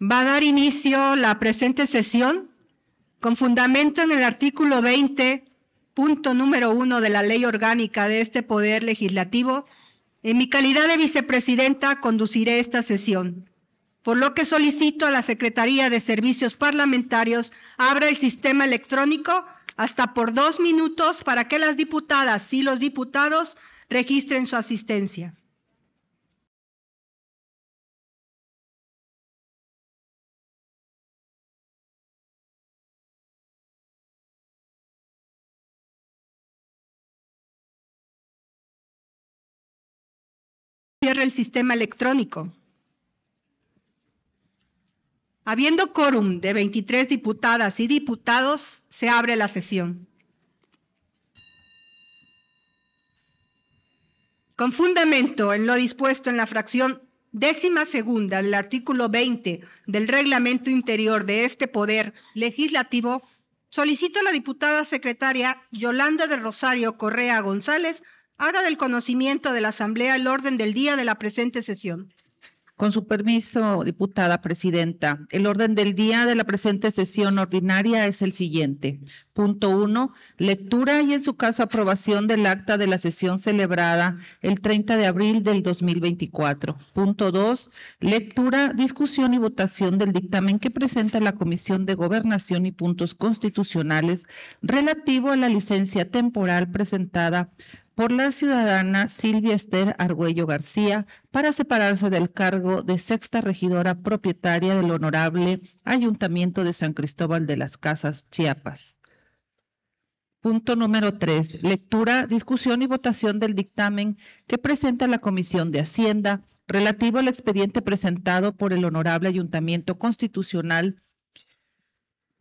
va a dar inicio la presente sesión con fundamento en el artículo 20, punto número 1 de la Ley Orgánica de este Poder Legislativo. En mi calidad de vicepresidenta conduciré esta sesión, por lo que solicito a la Secretaría de Servicios Parlamentarios abra el sistema electrónico hasta por 2 minutos para que las diputadas y los diputados registren su asistencia. Cierre el sistema electrónico. Habiendo quórum de 23 diputadas y diputados, se abre la sesión. Con fundamento en lo dispuesto en la fracción 12ª del artículo 20 del reglamento interior de este Poder Legislativo, solicito a la diputada secretaria Yolanda del Rosario Correa González haga del conocimiento de la Asamblea el orden del día de la presente sesión. Con su permiso, diputada presidenta, el orden del día de la presente sesión ordinaria es el siguiente. Punto 1, lectura y en su caso aprobación del acta de la sesión celebrada el 30 de abril del 2024. Punto 2, lectura, discusión y votación del dictamen que presenta la Comisión de Gobernación y Puntos Constitucionales relativo a la licencia temporal presentada por la ciudadana Silvia Esther Argüello García para separarse del cargo de sexta regidora propietaria del Honorable Ayuntamiento de San Cristóbal de las Casas, Chiapas. Punto número 3. Lectura, discusión y votación del dictamen que presenta la Comisión de Hacienda relativo al expediente presentado por el Honorable Ayuntamiento Constitucional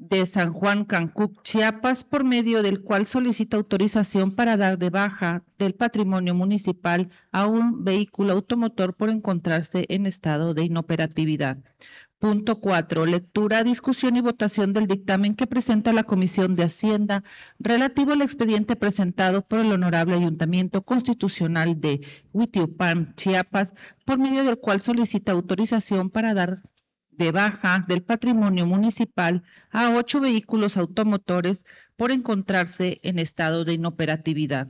de San Juan Cancuc, Chiapas, por medio del cual solicita autorización para dar de baja del patrimonio municipal a un vehículo automotor por encontrarse en estado de inoperatividad. Punto 4. Lectura, discusión y votación del dictamen que presenta la Comisión de Hacienda relativo al expediente presentado por el Honorable Ayuntamiento Constitucional de Huitiupán, Chiapas, por medio del cual solicita autorización para dar de baja del patrimonio municipal a 8 vehículos automotores por encontrarse en estado de inoperatividad.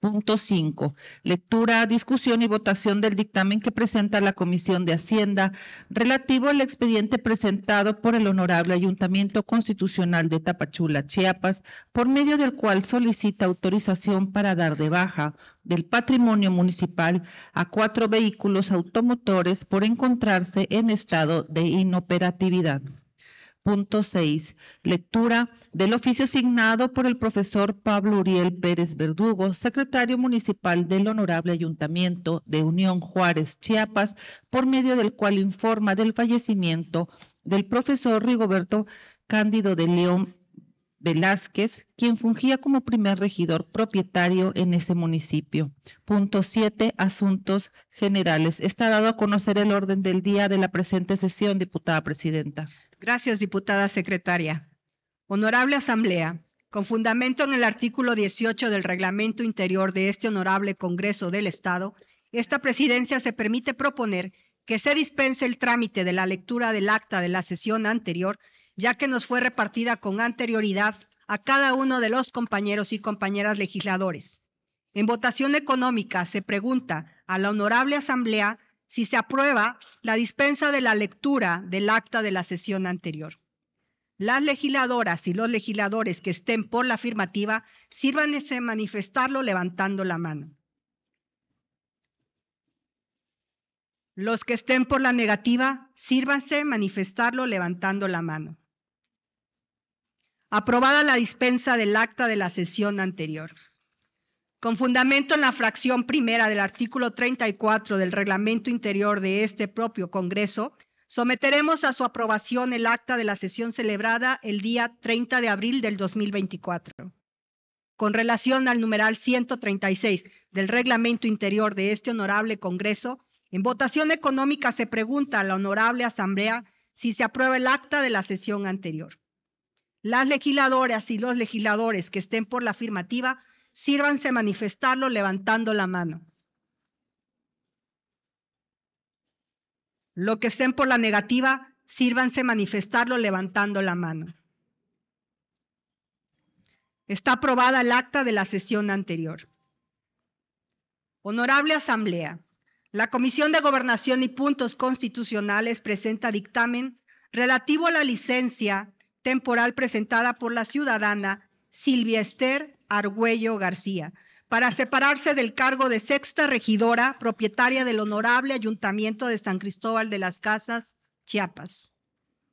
Punto 5. Lectura, discusión y votación del dictamen que presenta la Comisión de Hacienda relativo al expediente presentado por el Honorable Ayuntamiento Constitucional de Tapachula, Chiapas, por medio del cual solicita autorización para dar de baja del patrimonio municipal a 4 vehículos automotores por encontrarse en estado de inoperatividad. Punto 6. Lectura del oficio signado por el profesor Pablo Uriel Pérez Verdugo, secretario municipal del Honorable Ayuntamiento de Unión Juárez, Chiapas, por medio del cual informa del fallecimiento del profesor Rigoberto Cándido de León Velázquez, quien fungía como primer regidor propietario en ese municipio. Punto 7. Asuntos generales. Está dado a conocer el orden del día de la presente sesión, diputada presidenta. Gracias, diputada secretaria. Honorable Asamblea, con fundamento en el artículo 18 del reglamento interior de este Honorable Congreso del Estado, esta presidencia se permite proponer que se dispense el trámite de la lectura del acta de la sesión anterior, ya que nos fue repartida con anterioridad a cada uno de los compañeros y compañeras legisladores. En votación económica se pregunta a la Honorable Asamblea si se aprueba la dispensa de la lectura del acta de la sesión anterior. Las legisladoras y los legisladores que estén por la afirmativa, sírvanse manifestarlo levantando la mano. Los que estén por la negativa, sírvanse manifestarlo levantando la mano. Aprobada la dispensa del acta de la sesión anterior. Con fundamento en la fracción primera del artículo 34 del reglamento interior de este propio Congreso, someteremos a su aprobación el acta de la sesión celebrada el día 30 de abril del 2024. Con relación al numeral 136 del reglamento interior de este Honorable Congreso, en votación económica se pregunta a la Honorable Asamblea si se aprueba el acta de la sesión anterior. Las legisladoras y los legisladores que estén por la afirmativa, sírvanse manifestarlo levantando la mano. Los que estén por la negativa, sírvanse manifestarlo levantando la mano. Está aprobada el acta de la sesión anterior. Honorable Asamblea, la Comisión de Gobernación y Puntos Constitucionales presenta dictamen relativo a la licencia temporal presentada por la ciudadana Silvia Esther Argüello García para separarse del cargo de sexta regidora propietaria del Honorable Ayuntamiento de San Cristóbal de las Casas, Chiapas.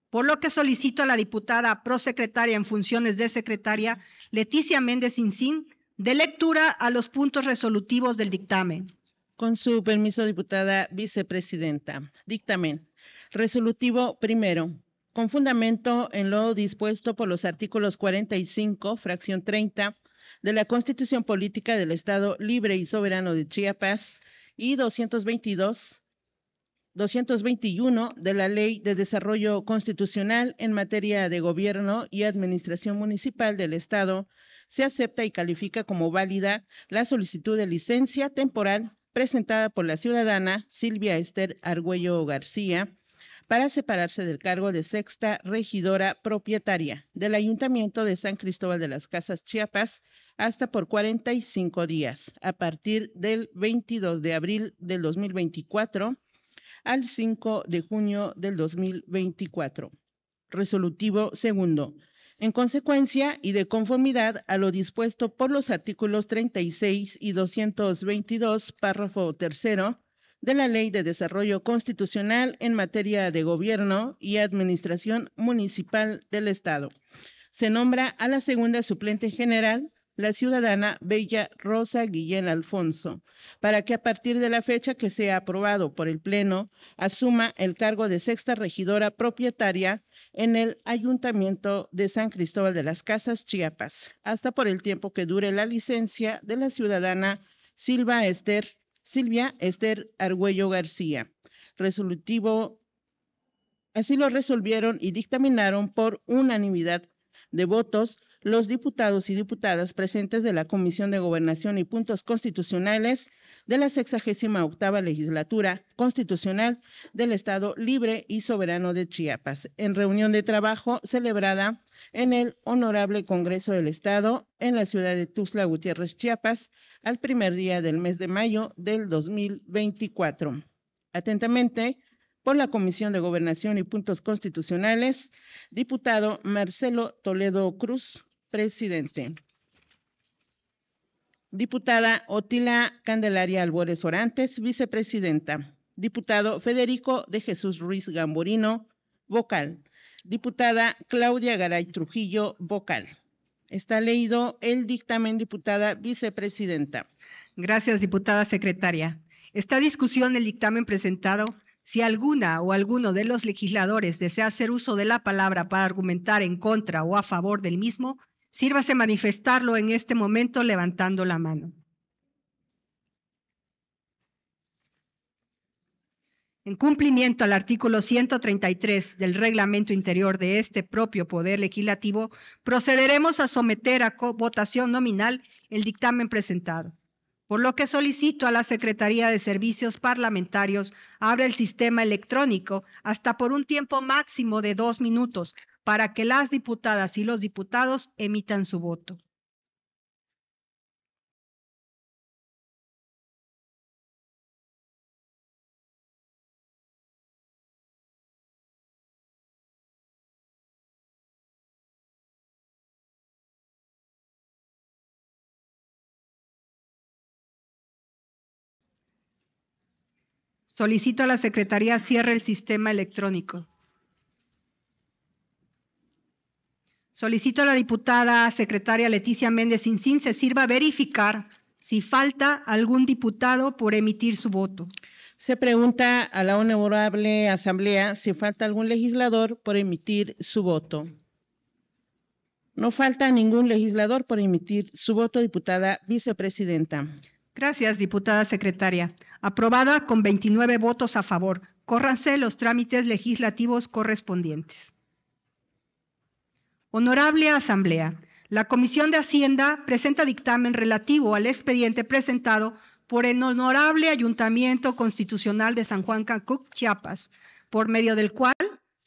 Por lo que solicito a la diputada prosecretaria en funciones de secretaria, Leticia Méndez Inzín, de lectura a los puntos resolutivos del dictamen. Con su permiso, diputada vicepresidenta. Dictamen. Resolutivo primero. Con fundamento en lo dispuesto por los artículos 45, fracción 30, de la Constitución Política del Estado Libre y Soberano de Chiapas y 221 de la Ley de Desarrollo Constitucional en materia de gobierno y administración municipal del Estado, se acepta y califica como válida la solicitud de licencia temporal presentada por la ciudadana Silvia Esther Argüello García para separarse del cargo de sexta regidora propietaria del Ayuntamiento de San Cristóbal de las Casas, Chiapas, hasta por 45 días, a partir del 22 de abril del 2024 al 5 de junio del 2024. Resolutivo segundo. En consecuencia y de conformidad a lo dispuesto por los artículos 36 y 222, párrafo tercero, de la Ley de Desarrollo Constitucional en materia de gobierno y administración municipal del Estado, se nombra a la segunda suplente general, la ciudadana Bella Rosa Guillén Alfonso, para que a partir de la fecha que sea aprobado por el Pleno, asuma el cargo de sexta regidora propietaria en el Ayuntamiento de San Cristóbal de las Casas, Chiapas, hasta por el tiempo que dure la licencia de la ciudadana Silvia Esther Argüello García. Resolutivo, así lo resolvieron y dictaminaron por unanimidad de votos los diputados y diputadas presentes de la Comisión de Gobernación y Puntos Constitucionales de la 68ª Legislatura Constitucional del Estado Libre y Soberano de Chiapas, en reunión de trabajo celebrada en el Honorable Congreso del Estado en la ciudad de Tuxtla Gutiérrez, Chiapas, al primer día del mes de mayo del 2024. Atentamente, por la Comisión de Gobernación y Puntos Constitucionales, diputado Marcelo Toledo Cruz, presidente. Diputada Otilia Candelaria Albores Orantes, vicepresidenta. Diputado Federico de Jesús Ruiz Gamborino, vocal. Diputada Claudia Garay Trujillo, vocal. Está leído el dictamen, diputada vicepresidenta. Gracias, diputada secretaria. Está en discusión el dictamen presentado. Si alguna o alguno de los legisladores desea hacer uso de la palabra para argumentar en contra o a favor del mismo, sírvase manifestarlo en este momento levantando la mano. En cumplimiento al artículo 133 del reglamento interior de este propio Poder Legislativo, procederemos a someter a votación nominal el dictamen presentado. Por lo que solicito a la Secretaría de Servicios Parlamentarios abra el sistema electrónico hasta por un tiempo máximo de 2 minutos para que las diputadas y los diputados emitan su voto. Solicito a la Secretaría cierre el sistema electrónico. Solicito a la diputada secretaria Leticia Méndez Inzín se sirva a verificar si falta algún diputado por emitir su voto. Se pregunta a la Honorable Asamblea si falta algún legislador por emitir su voto. No falta ningún legislador por emitir su voto, diputada vicepresidenta. Gracias, diputada secretaria. Aprobada con 29 votos a favor. Córranse los trámites legislativos correspondientes. Honorable Asamblea, la Comisión de Hacienda presenta dictamen relativo al expediente presentado por el Honorable Ayuntamiento Constitucional de San Juan Cancuc, Chiapas, por medio del cual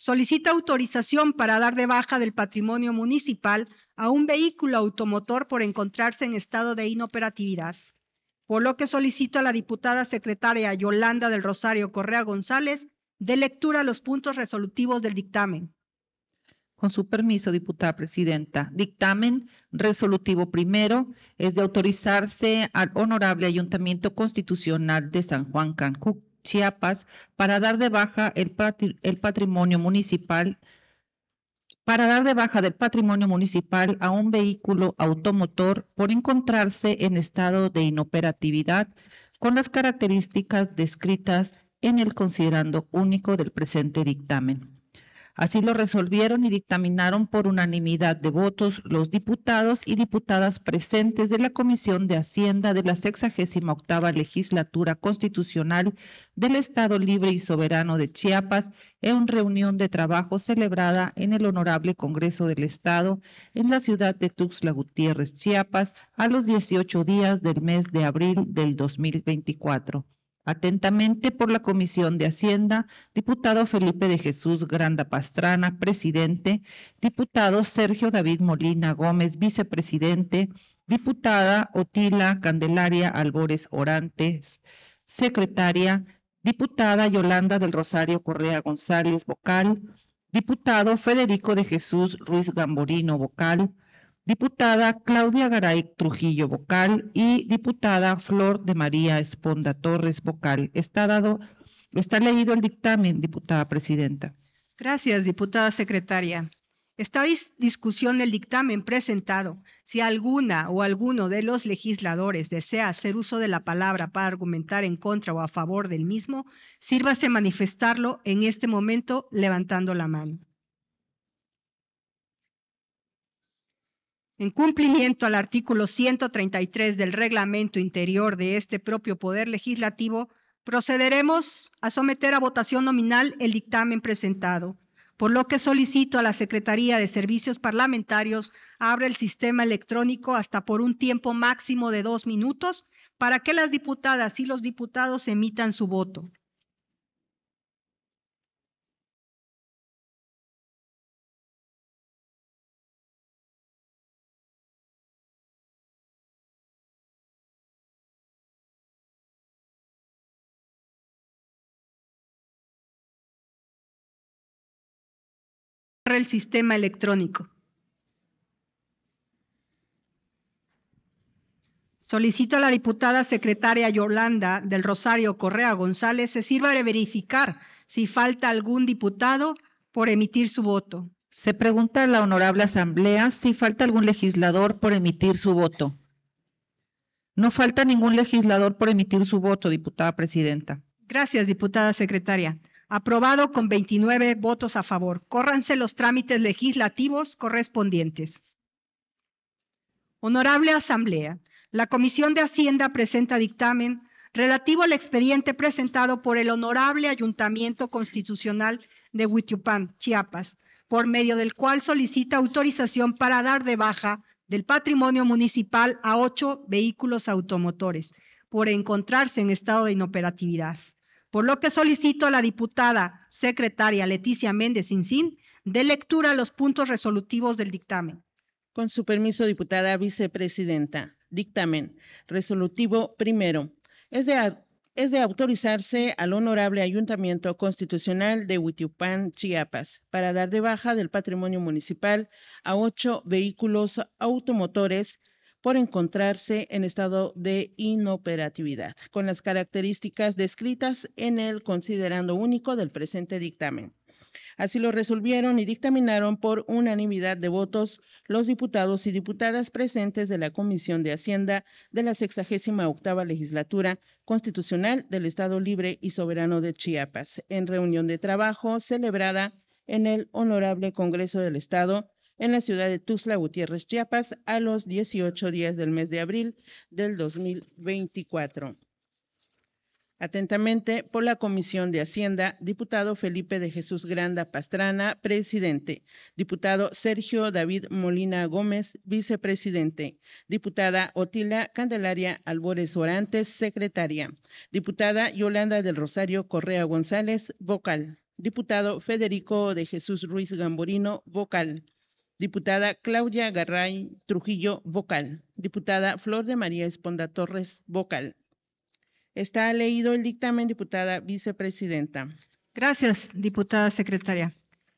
solicita autorización para dar de baja del patrimonio municipal a un vehículo automotor por encontrarse en estado de inoperatividad, por lo que solicito a la diputada secretaria Yolanda del Rosario Correa González dé lectura a los puntos resolutivos del dictamen. Con su permiso, diputada presidenta. Dictamen resolutivo primero es de autorizarse al Honorable Ayuntamiento Constitucional de San Juan Cancuc, Chiapas, para dar de baja del patrimonio municipal a un vehículo automotor por encontrarse en estado de inoperatividad con las características descritas en el considerando único del presente dictamen. Así lo resolvieron y dictaminaron por unanimidad de votos los diputados y diputadas presentes de la Comisión de Hacienda de la 68ª Legislatura Constitucional del Estado Libre y Soberano de Chiapas en reunión de trabajo celebrada en el Honorable Congreso del Estado en la ciudad de Tuxtla Gutiérrez, Chiapas, a los 18 días del mes de abril del 2024. Atentamente por la Comisión de Hacienda, diputado Felipe de Jesús Granda Pastrana, presidente, diputado Sergio David Molina Gómez, vicepresidente, diputada Otilia Candelaria Albores Orantes, secretaria, diputada Yolanda del Rosario Correa González, vocal, diputado Federico de Jesús Ruiz Gamborino, vocal, diputada Claudia Garay Trujillo, vocal, y diputada Flor de María Esponda Torres, vocal. Está leído el dictamen, diputada presidenta. Gracias, diputada secretaria. Está discusión del dictamen presentado. Si alguna o alguno de los legisladores desea hacer uso de la palabra para argumentar en contra o a favor del mismo, sírvase manifestarlo en este momento levantando la mano. En cumplimiento al artículo 133 del reglamento interior de este propio Poder Legislativo, procederemos a someter a votación nominal el dictamen presentado, por lo que solicito a la Secretaría de Servicios Parlamentarios abra el sistema electrónico hasta por un tiempo máximo de 2 minutos para que las diputadas y los diputados emitan su voto. El sistema electrónico. Solicito a la diputada secretaria Yolanda del Rosario Correa González se sirva de verificar si falta algún diputado por emitir su voto. Se pregunta a la Honorable Asamblea si falta algún legislador por emitir su voto. No falta ningún legislador por emitir su voto, diputada presidenta. Gracias, diputada secretaria. Aprobado con 29 votos a favor. Córranse los trámites legislativos correspondientes. Honorable Asamblea, la Comisión de Hacienda presenta dictamen relativo al expediente presentado por el Honorable Ayuntamiento Constitucional de Huitiupán, Chiapas, por medio del cual solicita autorización para dar de baja del patrimonio municipal a 8 vehículos automotores por encontrarse en estado de inoperatividad. Por lo que solicito a la diputada secretaria Leticia Méndez Inzín dé lectura a los puntos resolutivos del dictamen. Con su permiso, diputada vicepresidenta. Dictamen resolutivo primero. Es de autorizarse al Honorable Ayuntamiento Constitucional de Huitiupán, Chiapas, para dar de baja del patrimonio municipal a 8 vehículos automotores por encontrarse en estado de inoperatividad, con las características descritas en el considerando único del presente dictamen. Así lo resolvieron y dictaminaron por unanimidad de votos los diputados y diputadas presentes de la Comisión de Hacienda de la 68ª Legislatura Constitucional del Estado Libre y Soberano de Chiapas, en reunión de trabajo celebrada en el Honorable Congreso del Estado, en la ciudad de Tuxtla Gutiérrez, Chiapas, a los 18 días del mes de abril del 2024. Atentamente, por la Comisión de Hacienda, diputado Felipe de Jesús Granda Pastrana, presidente, diputado Sergio David Molina Gómez, vicepresidente, diputada Otilia Candelaria Albores Orantes, secretaria, diputada Yolanda del Rosario Correa González, vocal. diputado Federico de Jesús Ruiz Gamborino, vocal; diputada Claudia Garay Trujillo, vocal; diputada Flor de María Esponda Torres, vocal. Está leído el dictamen, diputada vicepresidenta. Gracias, diputada secretaria.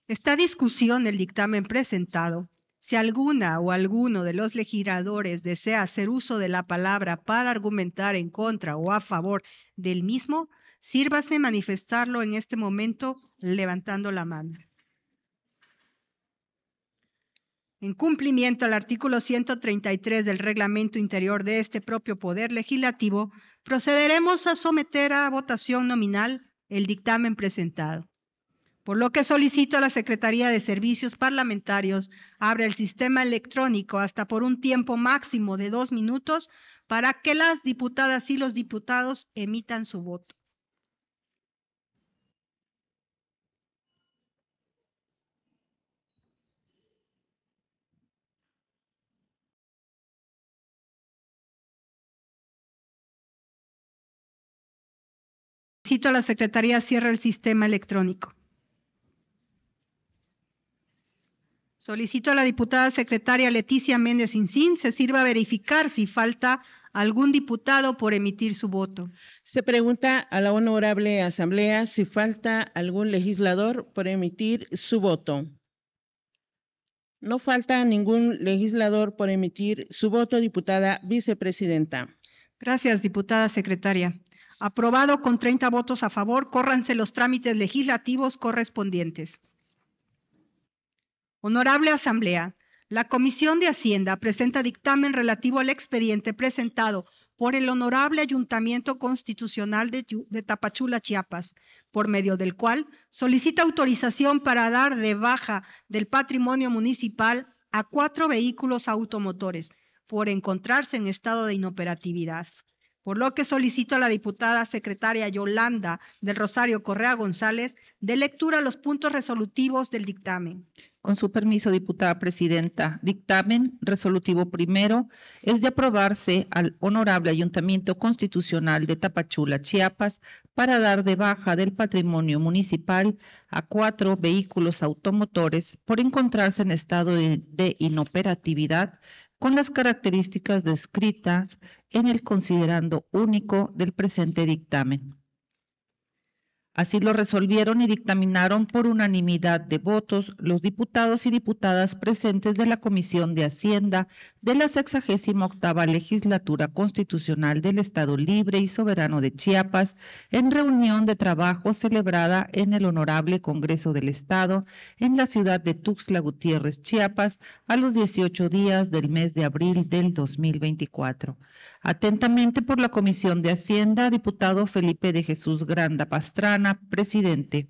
Está a discusión el dictamen presentado. Si alguna o alguno de los legisladores desea hacer uso de la palabra para argumentar en contra o a favor del mismo, sírvase manifestarlo en este momento levantando la mano. En cumplimiento al artículo 133 del reglamento interior de este propio Poder Legislativo, procederemos a someter a votación nominal el dictamen presentado, por lo que solicito a la Secretaría de Servicios Parlamentarios abra el sistema electrónico hasta por un tiempo máximo de 2 minutos para que las diputadas y los diputados emitan su voto. Solicito a la Secretaría cierre el sistema electrónico. Solicito a la diputada secretaria Leticia Méndez Inzín se sirva a verificar si falta algún diputado por emitir su voto. Se pregunta a la Honorable Asamblea si falta algún legislador por emitir su voto. No falta ningún legislador por emitir su voto, diputada vicepresidenta. Gracias, diputada secretaria. Aprobado con 30 votos a favor, córranse los trámites legislativos correspondientes. Honorable Asamblea, la Comisión de Hacienda presenta dictamen relativo al expediente presentado por el Honorable Ayuntamiento Constitucional de Tapachula, Chiapas, por medio del cual solicita autorización para dar de baja del patrimonio municipal a 4 vehículos automotores por encontrarse en estado de inoperatividad. Por lo que solicito a la diputada secretaria Yolanda del Rosario Correa González de lectura los puntos resolutivos del dictamen. Con su permiso, diputada presidenta. Dictamen resolutivo primero es de aprobarse al Honorable Ayuntamiento Constitucional de Tapachula, Chiapas, para dar de baja del patrimonio municipal a 4 vehículos automotores por encontrarse en estado de inoperatividad con las características descritas en el considerando único del presente dictamen. Así lo resolvieron y dictaminaron por unanimidad de votos los diputados y diputadas presentes de la Comisión de Hacienda de la 68ª Legislatura Constitucional del Estado Libre y Soberano de Chiapas, en reunión de trabajo celebrada en el Honorable Congreso del Estado en la ciudad de Tuxtla Gutiérrez, Chiapas, a los 18 días del mes de abril del 2024. Atentamente por la Comisión de Hacienda, diputado Felipe de Jesús Granda Pastrana, presidente.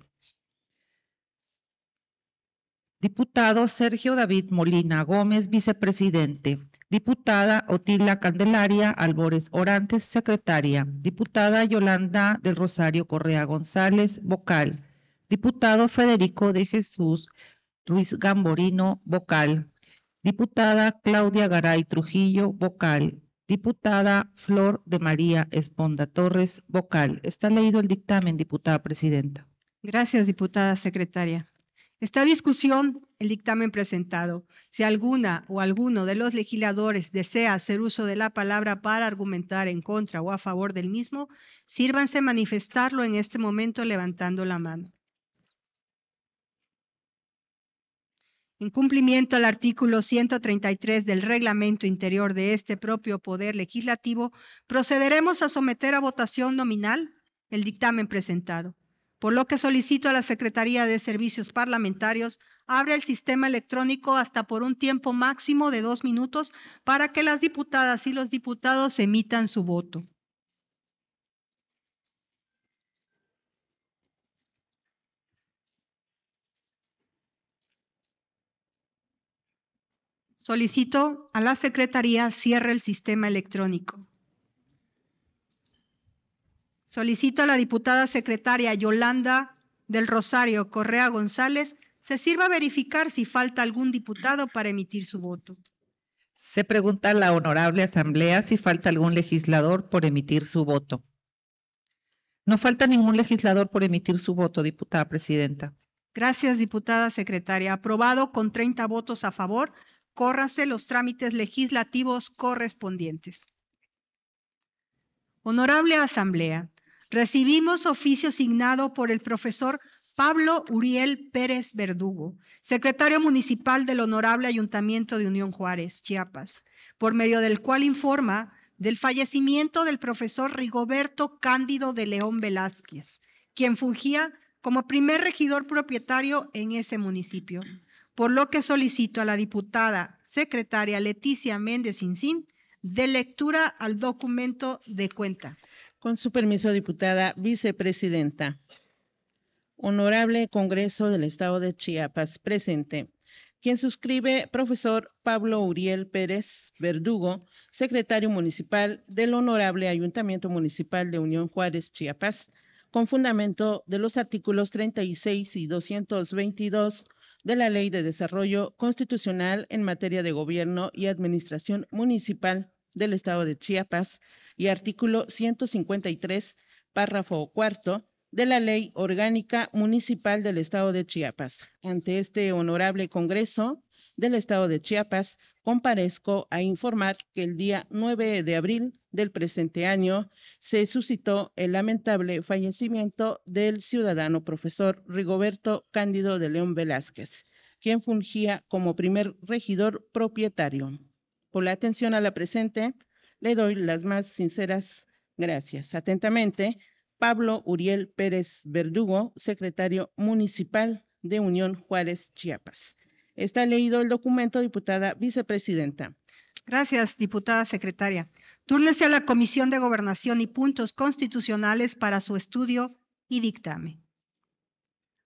Diputado Sergio David Molina Gómez, vicepresidente. Diputada Otilia Candelaria Albores Orantes, secretaria. Diputada Yolanda del Rosario Correa González, vocal. Diputado Federico de Jesús Ruiz Gamborino, vocal. Diputada Claudia Garay Trujillo, vocal. Diputada Flor de María Esponda Torres, vocal. Está leído el dictamen, diputada presidenta. Gracias, diputada secretaria. Está a discusión el dictamen presentado. Si alguna o alguno de los legisladores desea hacer uso de la palabra para argumentar en contra o a favor del mismo, sírvanse manifestarlo en este momento levantando la mano. En cumplimiento al artículo 133 del reglamento interior de este propio Poder Legislativo, procederemos a someter a votación nominal el dictamen presentado, por lo que solicito a la Secretaría de Servicios Parlamentarios abra el sistema electrónico hasta por un tiempo máximo de 2 minutos para que las diputadas y los diputados emitan su voto. Solicito a la Secretaría cierre el sistema electrónico. Solicito a la diputada secretaria Yolanda del Rosario Correa González se sirva a verificar si falta algún diputado para emitir su voto. Se pregunta a la Honorable Asamblea si falta algún legislador por emitir su voto. No falta ningún legislador por emitir su voto, diputada presidenta. Gracias, diputada secretaria. Aprobado con 30 votos a favor. Córranse los trámites legislativos correspondientes. Honorable Asamblea, recibimos oficio signado por el profesor Pablo Uriel Pérez Verdugo, secretario municipal del Honorable Ayuntamiento de Unión Juárez, Chiapas, por medio del cual informa del fallecimiento del profesor Rigoberto Cándido de León Velázquez, quien fungía como primer regidor propietario en ese municipio, por lo que solicito a la diputada secretaria Leticia Méndez Inzín de lectura al documento de cuenta. Con su permiso, diputada vicepresidenta. Honorable Congreso del Estado de Chiapas, presente. Quien suscribe, profesor Pablo Uriel Pérez Verdugo, secretario municipal del Honorable Ayuntamiento Municipal de Unión Juárez, Chiapas, con fundamento de los artículos 36 y 222 de la Ley de Desarrollo Constitucional en materia de Gobierno y Administración Municipal del Estado de Chiapas y artículo 153, párrafo cuarto, de la Ley Orgánica Municipal del Estado de Chiapas. Ante este Honorable Congreso del Estado de Chiapas, comparezco a informar que el día 9 de abril del presente año se suscitó el lamentable fallecimiento del ciudadano profesor Rigoberto Cándido de León Velázquez, quien fungía como primer regidor propietario. Por la atención a la presente, le doy las más sinceras gracias. Atentamente, Pablo Uriel Pérez Verdugo, secretario municipal de Unión Juárez, Chiapas. Está leído el documento, diputada vicepresidenta. Gracias, diputada secretaria. Túrnese a la Comisión de Gobernación y Puntos Constitucionales para su estudio y dictamen.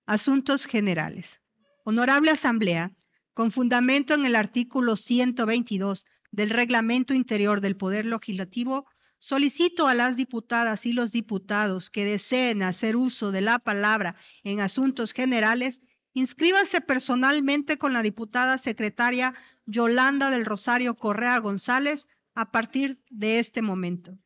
Asuntos generales. Honorable Asamblea, con fundamento en el artículo 122 del Reglamento Interior del Poder Legislativo, solicito a las diputadas y los diputados que deseen hacer uso de la palabra en asuntos generales, inscríbanse personalmente con la diputada secretaria Yolanda del Rosario Correa González a partir de este momento.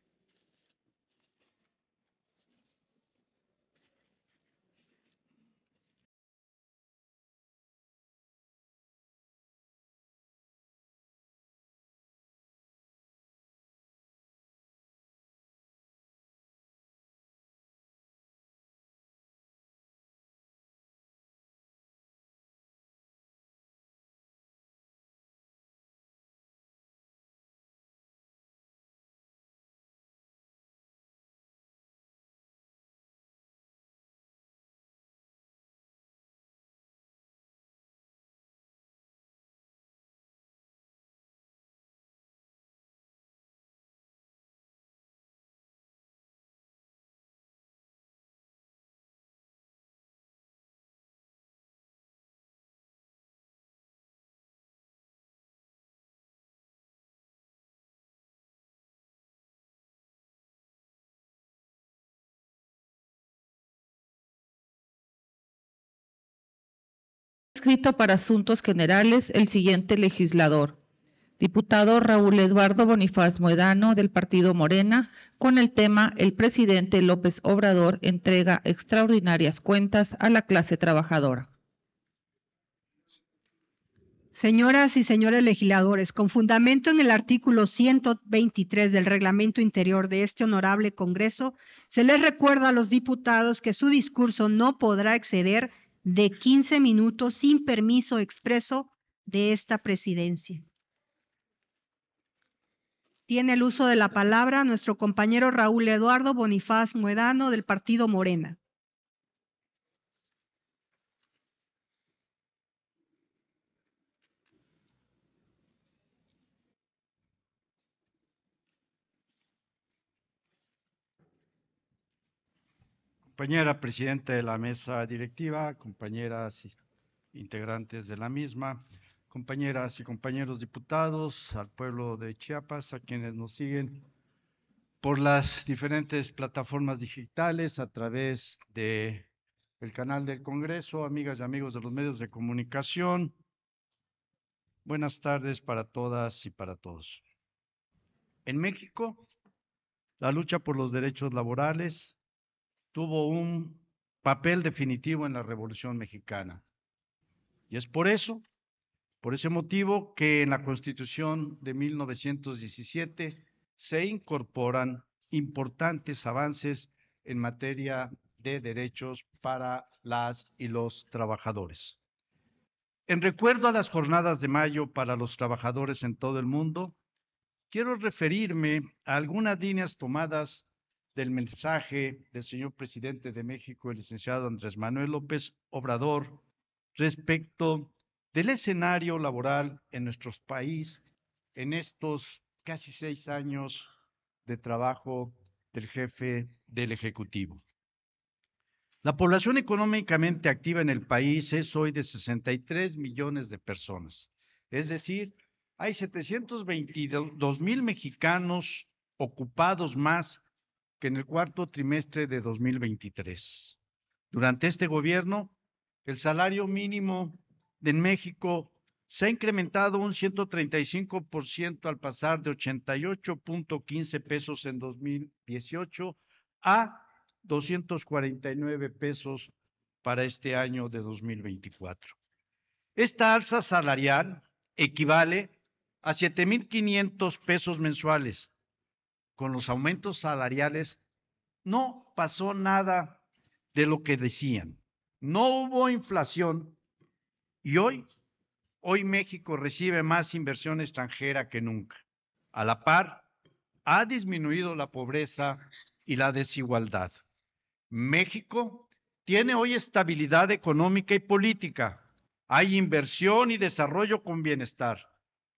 Escrito para asuntos generales el siguiente legislador, diputado Raúl Eduardo Bonifaz Moedano del Partido Morena, con el tema: el presidente López Obrador entrega extraordinarias cuentas a la clase trabajadora. Señoras y señores legisladores, con fundamento en el artículo 123 del Reglamento Interior de este Honorable Congreso, se les recuerda a los diputados que su discurso no podrá exceder de 15 minutos sin permiso expreso de esta presidencia. Tiene el uso de la palabra nuestro compañero Raúl Eduardo Bonifaz Moedano del Partido Morena. Compañera presidenta de la mesa directiva, compañeras integrantes de la misma, compañeras y compañeros diputados, al pueblo de Chiapas, a quienes nos siguen por las diferentes plataformas digitales a través del canal del Congreso, amigas y amigos de los medios de comunicación, buenas tardes para todas y para todos. En México, la lucha por los derechos laborales, tuvo un papel definitivo en la Revolución Mexicana. Y es por eso, por ese motivo, que en la Constitución de 1917 se incorporan importantes avances en materia de derechos para las y los trabajadores. En recuerdo a las jornadas de mayo para los trabajadores en todo el mundo, quiero referirme a algunas líneas tomadas del mensaje del señor presidente de México, el licenciado Andrés Manuel López Obrador, respecto del escenario laboral en nuestro país en estos casi 6 años de trabajo del jefe del Ejecutivo. La población económicamente activa en el país es hoy de 63 millones de personas. Es decir, hay 722 mil mexicanos ocupados más que en el cuarto trimestre de 2023. Durante este gobierno, el salario mínimo en México se ha incrementado un 135% al pasar de 88.15 pesos en 2018 a 249 pesos para este año de 2024. Esta alza salarial equivale a 7.500 pesos mensuales. Con los aumentos salariales no pasó nada de lo que decían. No hubo inflación y hoy México recibe más inversión extranjera que nunca. A la par, ha disminuido la pobreza y la desigualdad. México tiene hoy estabilidad económica y política. Hay inversión y desarrollo con bienestar.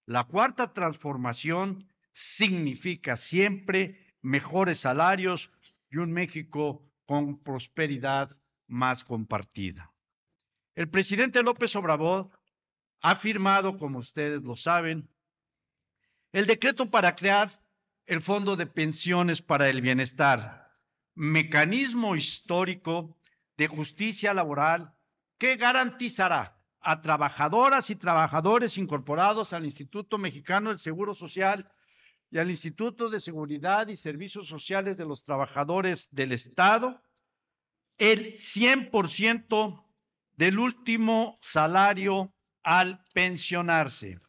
La cuarta transformación significa siempre mejores salarios y un México con prosperidad más compartida. El presidente López Obrador ha firmado, como ustedes lo saben, el decreto para crear el Fondo de Pensiones para el Bienestar, mecanismo histórico de justicia laboral que garantizará a trabajadoras y trabajadores incorporados al Instituto Mexicano del Seguro Social y al Instituto de Seguridad y Servicios Sociales de los Trabajadores del Estado, el 100% del último salario al pensionarse.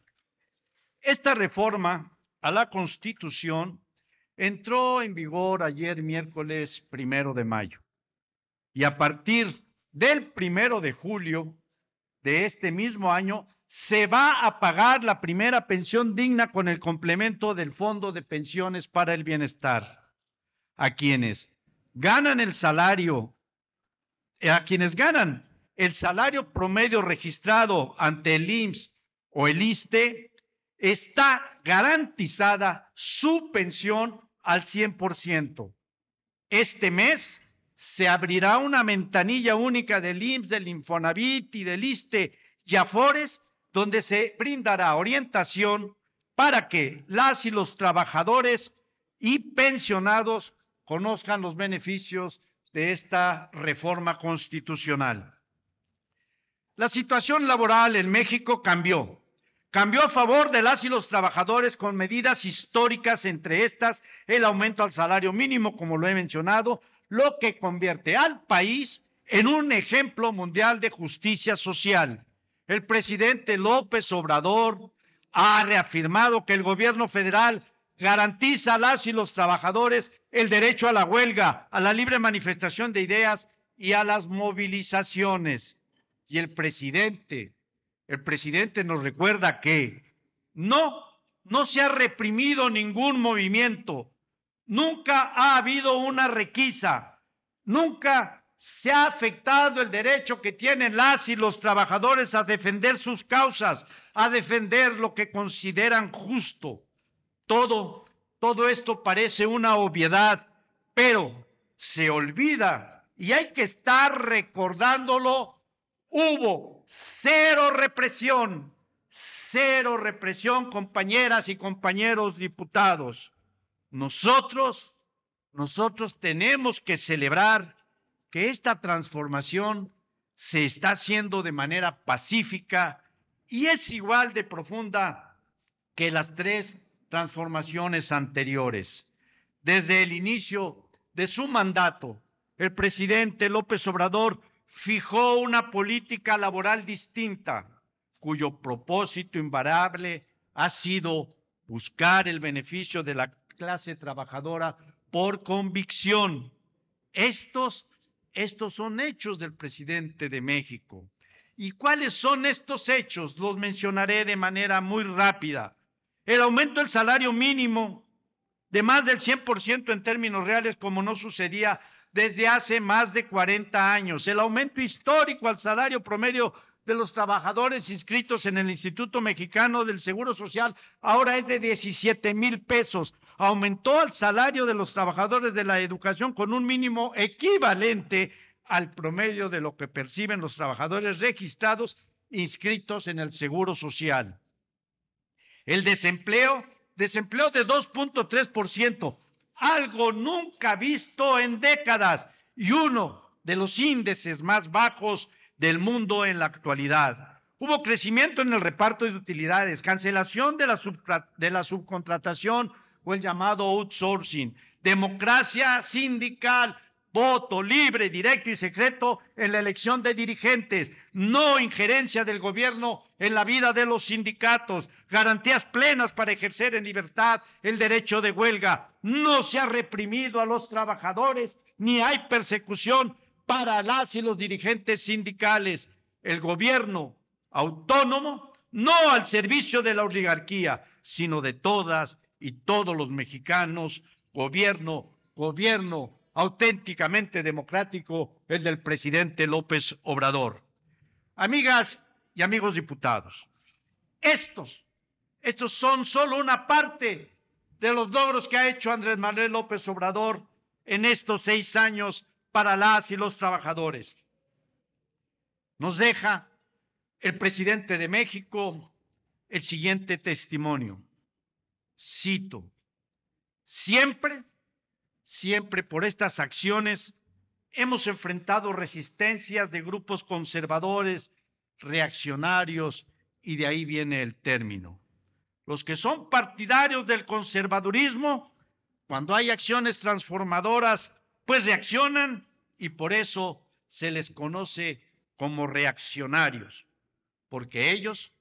Esta reforma a la Constitución entró en vigor ayer miércoles 1 de mayo y a partir del 1 de julio de este mismo año se va a pagar la primera pensión digna con el complemento del Fondo de Pensiones para el Bienestar a quienes ganan el salario, promedio registrado ante el IMSS o el ISSSTE. Está garantizada su pensión al 100%. Este mes se abrirá una ventanilla única del IMSS, del Infonavit y del ISSSTE y Afores, donde se brindará orientación para que las y los trabajadores y pensionados conozcan los beneficios de esta reforma constitucional. La situación laboral en México cambió. Cambió a favor de las y los trabajadores con medidas históricas, entre estas el aumento al salario mínimo, como lo he mencionado, lo que convierte al país en un ejemplo mundial de justicia social. El presidente López Obrador ha reafirmado que el gobierno federal garantiza a las y los trabajadores el derecho a la huelga, a la libre manifestación de ideas y a las movilizaciones. Y el presidente nos recuerda que no se ha reprimido ningún movimiento, nunca ha habido una requisa, nunca se ha afectado el derecho que tienen las y los trabajadores a defender sus causas, a defender lo que consideran justo. Todo esto parece una obviedad, pero se olvida y hay que estar recordándolo. Hubo cero represión, compañeras y compañeros diputados. Nosotros tenemos que celebrar que esta transformación se está haciendo de manera pacífica y es igual de profunda que las 3 transformaciones anteriores. Desde el inicio de su mandato, el presidente López Obrador fijó una política laboral distinta, cuyo propósito imparable ha sido buscar el beneficio de la clase trabajadora por convicción. Estos son hechos del presidente de México. ¿Y cuáles son estos hechos? Los mencionaré de manera muy rápida. El aumento del salario mínimo de más del 100% en términos reales, como no sucedía desde hace más de 40 años. El aumento histórico al salario promedio de los trabajadores inscritos en el Instituto Mexicano del Seguro Social, ahora es de 17 mil pesos. Aumentó el salario de los trabajadores de la educación con un mínimo equivalente al promedio de lo que perciben los trabajadores registrados inscritos en el Seguro Social. El desempleo de 2.3%, algo nunca visto en décadas y uno de los índices más bajos del mundo en la actualidad. Hubo crecimiento en el reparto de utilidades, cancelación de la subcontratación o el llamado outsourcing, democracia sindical, voto libre, directo y secreto en la elección de dirigentes, no injerencia del gobierno en la vida de los sindicatos, garantías plenas para ejercer en libertad el derecho de huelga. No se ha reprimido a los trabajadores ni hay persecución para las y los dirigentes sindicales. El gobierno autónomo, no al servicio de la oligarquía, sino de todas y todos los mexicanos. Gobierno auténticamente democrático, el del presidente López Obrador. Amigas y amigos diputados, estos son solo una parte de los logros que ha hecho Andrés Manuel López Obrador en estos 6 años para las y los trabajadores. Nos deja el presidente de México el siguiente testimonio. Cito: Siempre por estas acciones hemos enfrentado resistencias de grupos conservadores, reaccionarios, y de ahí viene el término. Los que son partidarios del conservadurismo, cuando hay acciones transformadoras, pues reaccionan y por eso se les conoce como reaccionarios, porque ellos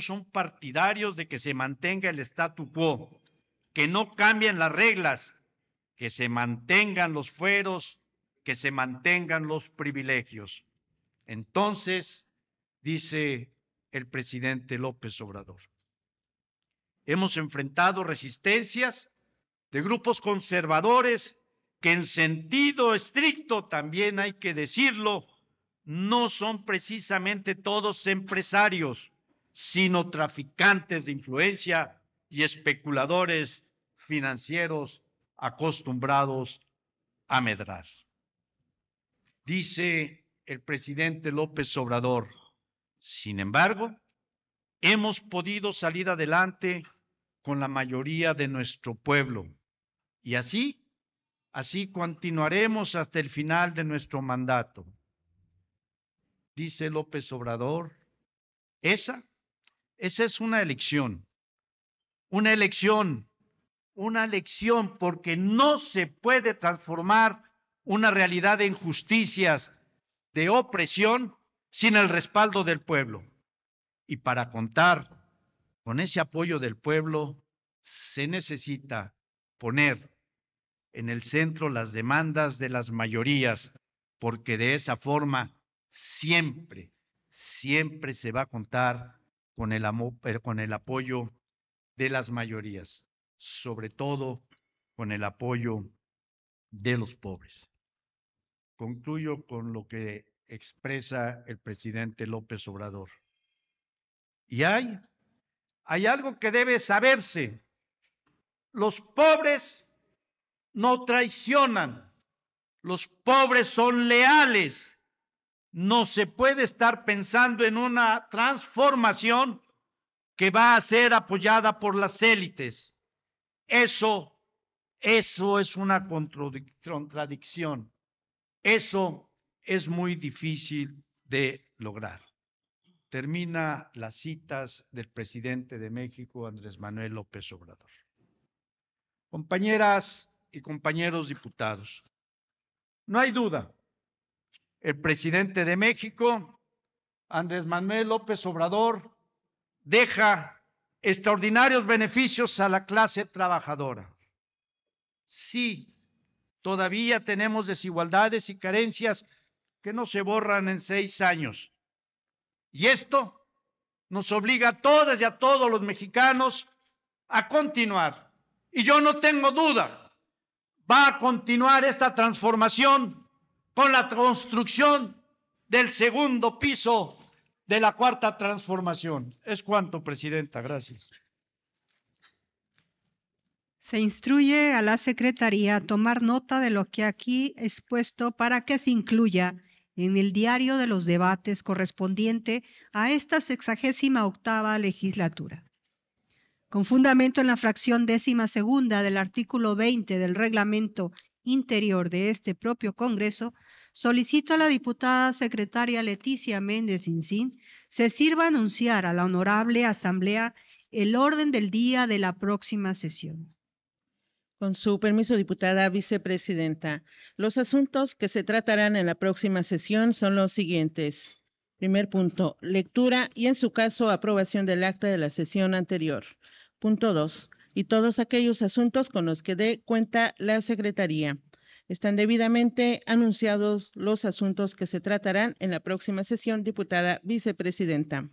son partidarios de que se mantenga el statu quo, que no cambien las reglas, que se mantengan los fueros, que se mantengan los privilegios. Entonces, dice el presidente López Obrador, hemos enfrentado resistencias de grupos conservadores que en sentido estricto, también hay que decirlo, no son precisamente todos empresarios, sino traficantes de influencia y especuladores financieros acostumbrados a medrar. Dice el presidente López Obrador, sin embargo, hemos podido salir adelante con la mayoría de nuestro pueblo y así continuaremos hasta el final de nuestro mandato. Dice López Obrador, esa es una elección, porque no se puede transformar una realidad de injusticias, de opresión, sin el respaldo del pueblo. Y para contar con ese apoyo del pueblo, se necesita poner en el centro las demandas de las mayorías, porque de esa forma siempre se va a contar con el apoyo de las mayorías, sobre todo con el apoyo de los pobres. Concluyo con lo que expresa el presidente López Obrador. Y hay algo que debe saberse. Los pobres no traicionan. Los pobres son leales. No se puede estar pensando en una transformación que va a ser apoyada por las élites. Eso es una contradicción. Eso es muy difícil de lograr. Termina las citas del presidente de México, Andrés Manuel López Obrador. Compañeras y compañeros diputados, No hay duda, el presidente de México, Andrés Manuel López Obrador, deja extraordinarios beneficios a la clase trabajadora. Sí, todavía tenemos desigualdades y carencias que no se borran en 6 años. Y esto nos obliga a todas y a todos los mexicanos a continuar. Y yo no tengo duda, va a continuar esta transformación con la construcción del segundo piso de la cuarta transformación. Es cuanto, presidenta. Gracias. Se instruye a la Secretaría a tomar nota de lo que aquí expuesto para que se incluya en el diario de los debates correspondiente a esta 68ª legislatura. Con fundamento en la fracción 12ª del artículo 20 del reglamento interior de este propio Congreso, solicito a la diputada secretaria Leticia Méndez Inzín se sirva a anunciar a la Honorable Asamblea el orden del día de la próxima sesión. Con su permiso, diputada vicepresidenta, los asuntos que se tratarán en la próxima sesión son los siguientes. Primer punto, lectura y en su caso aprobación del acta de la sesión anterior. Punto 2, y todos aquellos asuntos con los que dé cuenta la Secretaría. Están debidamente anunciados los asuntos que se tratarán en la próxima sesión, diputada vicepresidenta.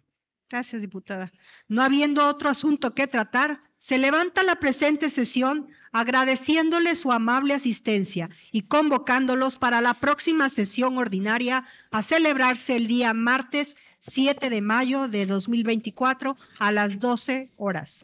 Gracias, diputada. No habiendo otro asunto que tratar, se levanta la presente sesión agradeciéndole su amable asistencia y convocándolos para la próxima sesión ordinaria a celebrarse el día martes 7 de mayo de 2024 a las 12 horas.